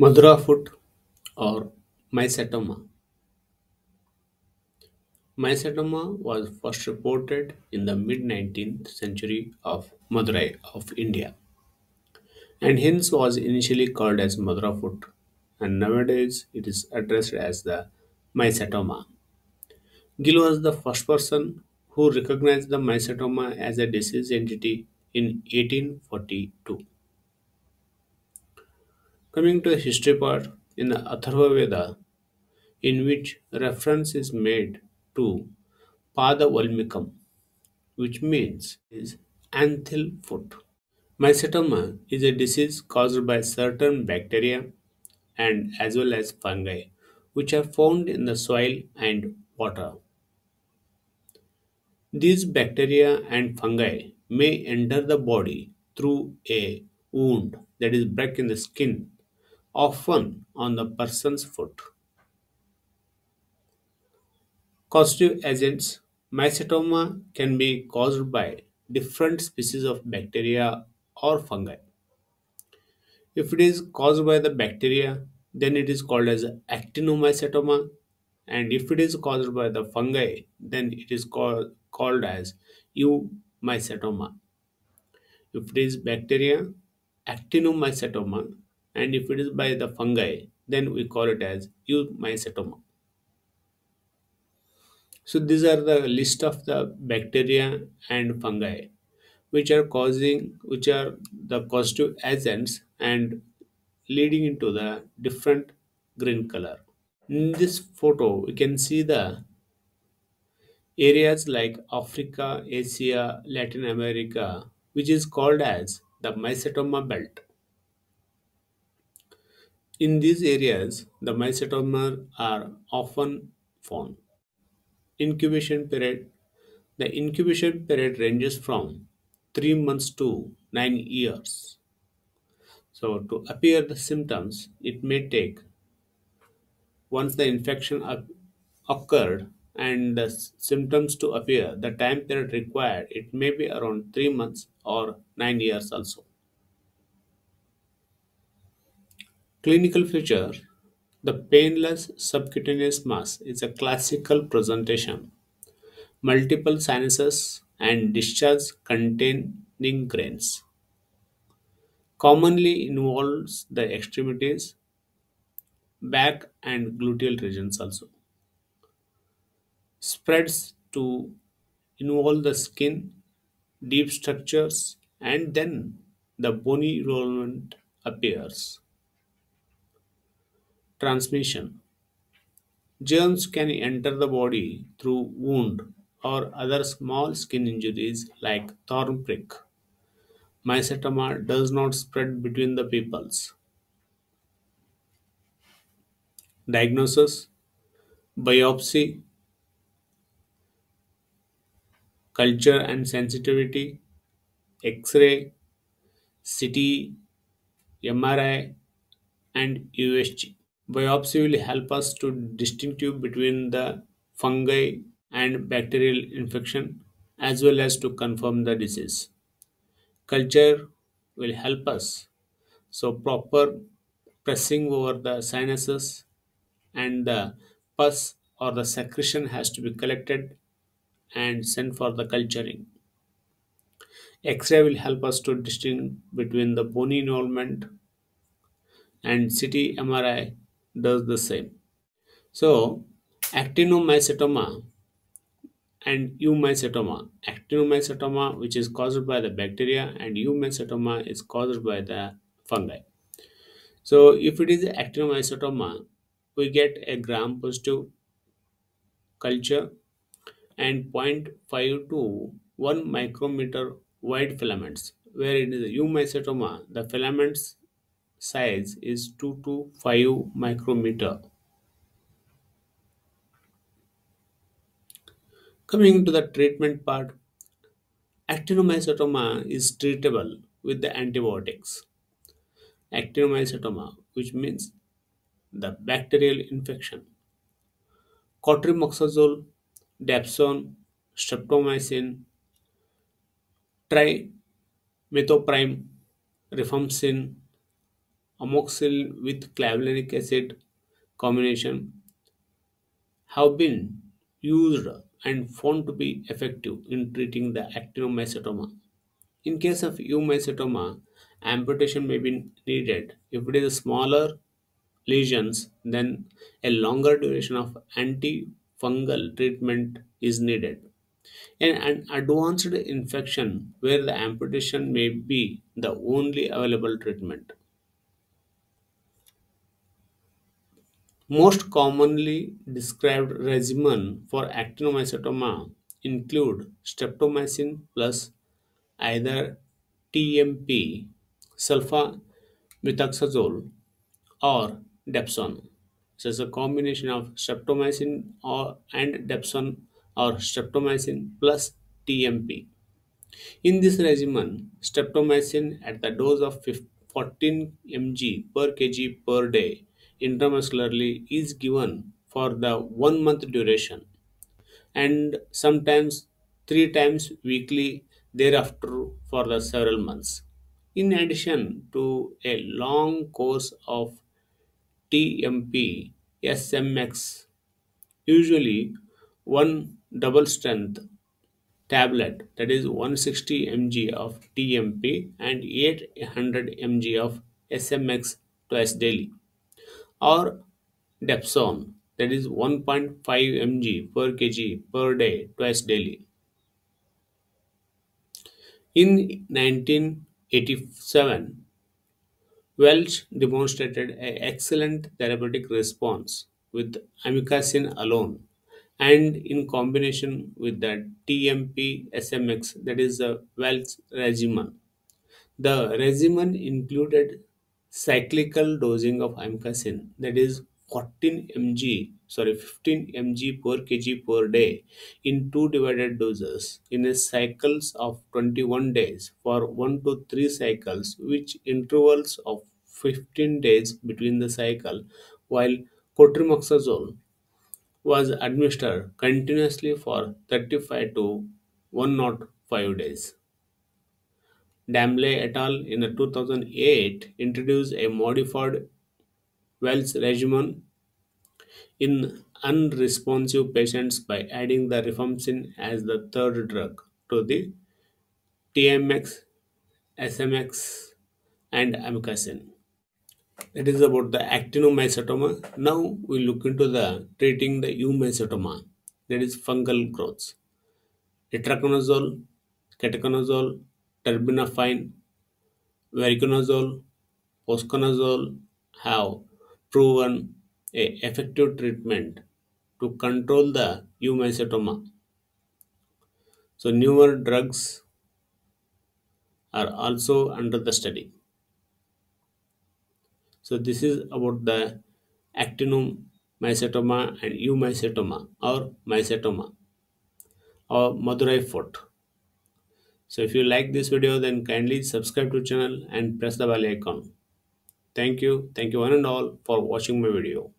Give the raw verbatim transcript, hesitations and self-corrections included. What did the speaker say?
Madura foot or mycetoma. Mycetoma was first reported in the mid nineteenth century of Madurai of India, and hence was initially called as Madura foot, and nowadays it is addressed as the mycetoma. Gill was the first person who recognized the mycetoma as a disease entity in eighteen forty-two. Coming to a history part, in the Atharvaveda, in which reference is made to Pada Valmikam, which means is anthill foot. Mycetoma is a disease caused by certain bacteria and as well as fungi, which are found in the soil and water. These bacteria and fungi may enter the body through a wound, that is break in the skin, often on the person's foot. Causative agents. Mycetoma can be caused by different species of bacteria or fungi. If it is caused by the bacteria, then it is called as actinomycetoma, and if it is caused by the fungi, then it is called, called as eumycetoma. If it is bacteria, actinomycetoma, and if it is by the fungi, then we call it as eumycetoma. So these are the list of the bacteria and fungi which are causing, which are the causative agents and leading into the different green color. In this photo, we can see the areas like Africa, Asia, Latin America, which is called as the mycetoma belt. In these areas, the mycetoma are often found. Incubation period. The incubation period ranges from three months to nine years. So to appear the symptoms, it may take, once the infection occurred and the symptoms to appear, the time period required, it may be around three months or nine years also. Clinical feature. The painless subcutaneous mass is a classical presentation. Multiple sinuses and discharge containing grains. Commonly involves the extremities, back and gluteal regions also. Spreads to involve the skin, deep structures, and then the bony involvement appears. Transmission. Germs can enter the body through wound or other small skin injuries like thorn prick. Mycetoma does not spread between the peoples. Diagnosis. Biopsy, culture and sensitivity, X-ray, C T, M R I, and U S G. Biopsy will help us to distinguish between the fungi and bacterial infection as well as to confirm the disease. Culture will help us. So proper pressing over the sinuses and the pus or the secretion has to be collected and sent for the culturing. X-ray will help us to distinguish between the bony involvement, and C T M R I does the same. So actinomycetoma and eumycetoma. Actinomycetoma, which is caused by the bacteria, and eumycetoma is caused by the fungi. So if it is actinomycetoma, we get a gram positive culture and zero point five to one micrometer wide filaments, where in the eumycetoma, the filaments size is two to five micrometer. Coming to the treatment part, actinomycetoma is treatable with the antibiotics. Actinomycetoma, which means the bacterial infection. Cotrimoxazole, dapsone, streptomycin, trimethoprim, rifampicin, Amoxyl with clavulanic acid combination have been used and found to be effective in treating the actinomycetoma. In case of eumycetoma, amputation may be needed. If it is a smaller lesions, then a longer duration of antifungal treatment is needed. In an advanced infection where the amputation may be the only available treatment. Most commonly described regimen for actinomycetoma include streptomycin plus either T M P, sulfamethoxazole, or dapsone. So it's a combination of streptomycin or and dapsone or streptomycin plus T M P. In this regimen, streptomycin at the dose of fourteen milligrams per kg per day intramuscularly is given for the one month duration and sometimes three times weekly thereafter for the several months. In addition to a long course of T M P, S M X, usually one double strength tablet, that is one hundred sixty milligrams of T M P and eight hundred milligrams of S M X twice daily, or dapsone, that is one point five milligrams per kg per day twice daily. In nineteen eighty-seven, Welch demonstrated an excellent therapeutic response with amikacin alone and in combination with the T M P S M X, that is the Welch regimen. The regimen included cyclical dosing of amikacin, that is fourteen milligrams, sorry, fifteen milligrams per kg per day in two divided doses in a cycles of twenty-one days for one to three cycles, which intervals of fifteen days between the cycle, while cotrimoxazole was administered continuously for thirty-five to one hundred five days. Damle et al. In two thousand eight introduced a modified Welch regimen in unresponsive patients by adding the rifampicin as the third drug to the T M X, S M X and amikacin. That is about the actinomycetoma. Now we look into the treating the eumycetoma, that is fungal growths. Itraconazole, ketoconazole, terbinafine, voriconazole, posaconazole have proven a effective treatment to control the eumycetoma. So newer drugs are also under the study. So this is about the actinomycetoma and eumycetoma or mycetoma or Madurai Foot. So if you like this video, then kindly subscribe to the channel and press the bell icon. Thank you. Thank you one and all for watching my video.